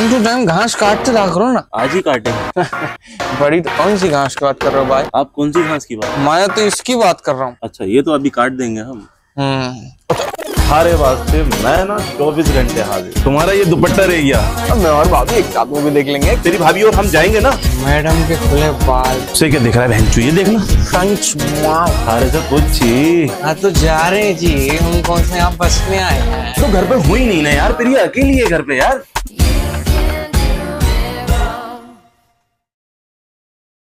Time to time घास काटते रहा करो ना। आज ही काटेंगे। बड़ी तो कौन सी घास की बात कर रहे हो भाई? आप कौन सी घास की बात? मैं तो इसकी बात कर रहा हूँ। अच्छा, ये तो अभी काट देंगे हम। तुम्हारे वास्ते मैं ना 24 घंटे हाजिर। तुम्हारा ये दुपट्टा रह गया। अब मैं और भाभी एक साथ मूवी देख लेंगे। तेरी भाभी और हम जाएंगे ना। मैडम के खुले बाल से क्या दिख रहा है बहन? ये देखना पंच मार से कुछ ही। हाँ तो जा रहे जी, हम कौन से यहाँ बस में आए हैं? तो घर पे हुई नहीं ना यार, फिर अकेली है घर पे यार।